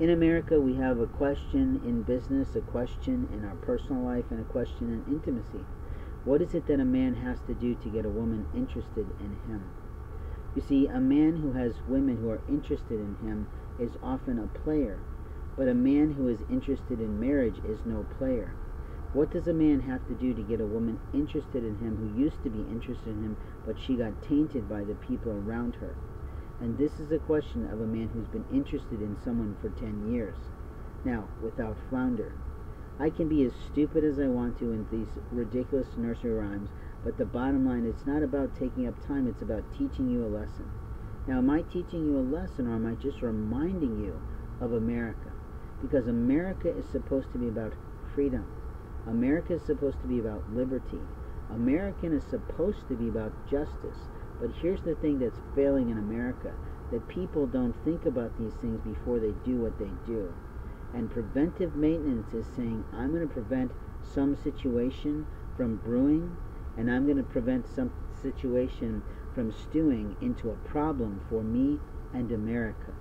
In America, we have a question in business, a question in our personal life, and a question in intimacy. What is it that a man has to do to get a woman interested in him? You see, a man who has women who are interested in him is often a player, but a man who is interested in marriage is no player. What does a man have to do to get a woman interested in him who used to be interested in him, but she got tainted by the people around her? And this is a question of a man who's been interested in someone for 10 years. Now, without flounder, I can be as stupid as I want to in these ridiculous nursery rhymes, but the bottom line, it's not about taking up time, it's about teaching you a lesson. Now, am I teaching you a lesson, or am I just reminding you of America? Because America is supposed to be about freedom. America is supposed to be about liberty. American is supposed to be about justice. But here's the thing that's failing in America, that people don't think about these things before they do what they do. And preventive maintenance is saying, I'm going to prevent some situation from brewing, and I'm going to prevent some situation from stewing into a problem for me and America.